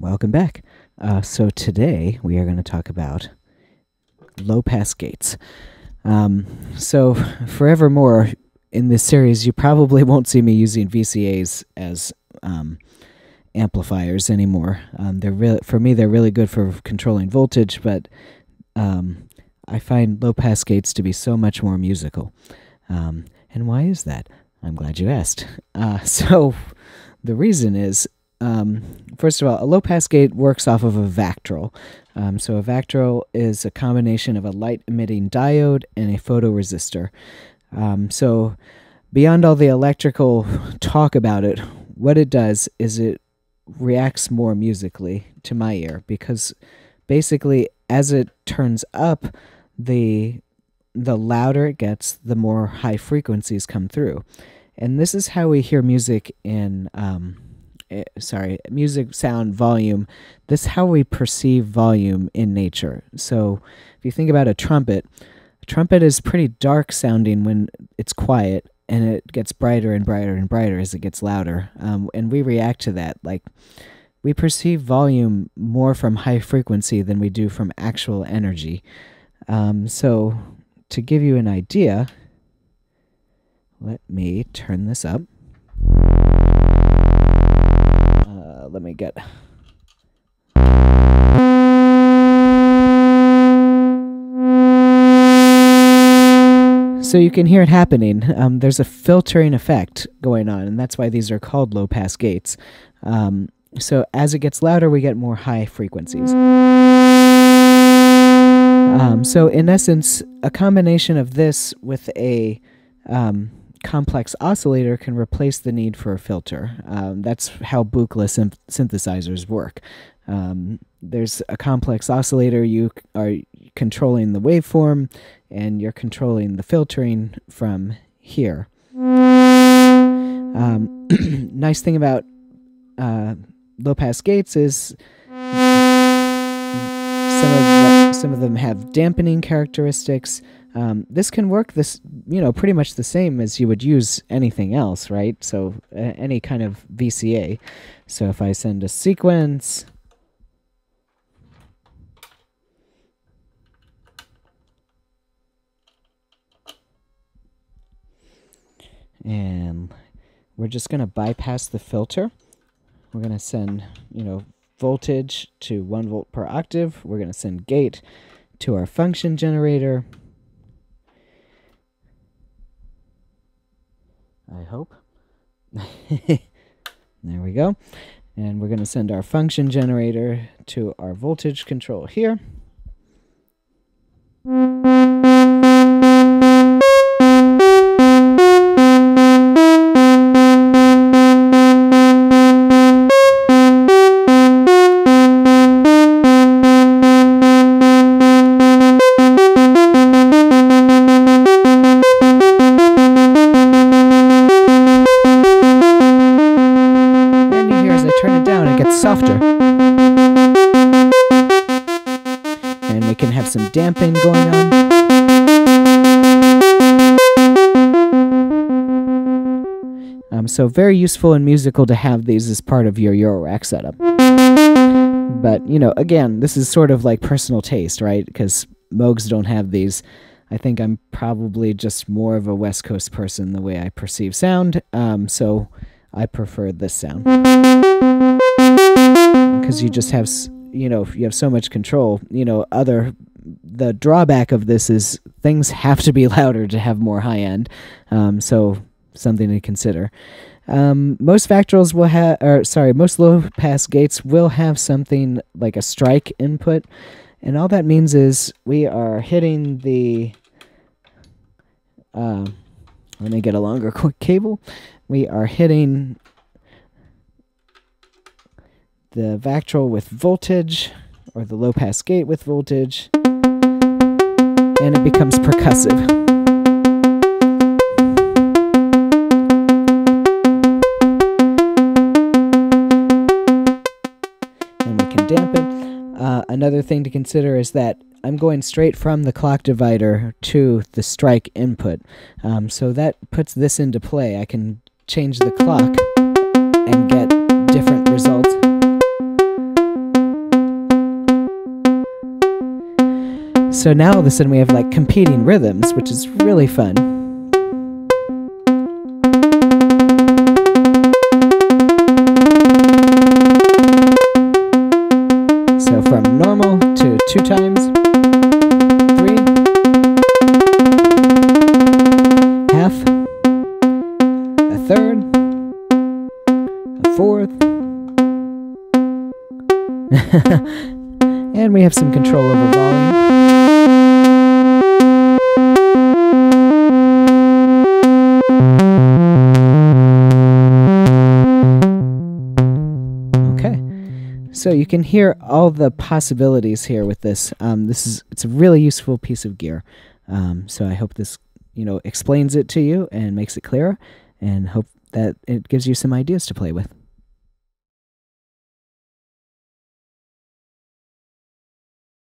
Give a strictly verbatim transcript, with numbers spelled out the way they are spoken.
Welcome back. Uh, so today we are going to talk about low pass gates. Um, so forevermore in this series, you probably won't see me using V C As as um, amplifiers anymore. Um, they're really, for me, they're really good for controlling voltage, but um, I find low pass gates to be so much more musical. Um, and why is that? I'm glad you asked. Uh, so the reason is, Um, first of all, a low pass gate works off of a VACTROL. Um, so a VACTROL is a combination of a light-emitting diode and a photoresistor. Um, so beyond all the electrical talk about it, what it does is it reacts more musically to my ear, because basically as it turns up, the, the louder it gets, the more high frequencies come through. And this is how we hear music in... Um, sorry, music, sound, volume. This is how we perceive volume in nature. So if you think about a trumpet, a trumpet is pretty dark sounding when it's quiet, and it gets brighter and brighter and brighter as it gets louder. Um, and we react to that. Like, we perceive volume more from high frequency than we do from actual energy. Um, so to give you an idea, let me turn this up. Let me get... So you can hear it happening. Um, there's a filtering effect going on, and that's why these are called low-pass gates. Um, so as it gets louder, we get more high frequencies. Um, so in essence, a combination of this with a... Um, complex oscillator can replace the need for a filter. Um, that's how Buchla synthesizers work. Um, there's a complex oscillator. You are controlling the waveform, and you're controlling the filtering from here. Um, nice thing about uh, low-pass gates is some of the, some of them have dampening characteristics. Um, this can work this, you know, pretty much the same as you would use anything else, right? So uh, any kind of V C A. So if I send a sequence, and we're just going to bypass the filter. We're going to send, you know, voltage to one volt per octave. We're going to send gate to our function generator. I hope. There we go. And we're going to send our function generator to our voltage control here. Softer. And we can have some damping going on. Um, so very useful and musical to have these as part of your Eurorack setup. But, you know, again, this is sort of like personal taste, right? Because Moogs don't have these. I think I'm probably just more of a West Coast person the way I perceive sound, um, so I prefer this sound. Because you just have, you know, you have so much control. You know, other, the drawback of this is things have to be louder to have more high end. Um, so something to consider. Um, most VACTROLs will have, or sorry, most low pass gates will have something like a strike input, and all that means is we are hitting the. Uh, let me get a longer cable. We are hitting the VACTROL with voltage, or the low pass gate with voltage, and it becomes percussive. And we can dampen. Uh, another thing to consider is that I'm going straight from the clock divider to the strike input. Um, so that puts this into play. I can change the clock and get different results. So now all of a sudden we have like competing rhythms, which is really fun. So from normal to two times, three, half, a third, a fourth, and we have some control over volume. So you can hear all the possibilities here with this. Um, this is it's a really useful piece of gear. Um, so I hope this you know explains it to you and makes it clearer, and hope that it gives you some ideas to play with.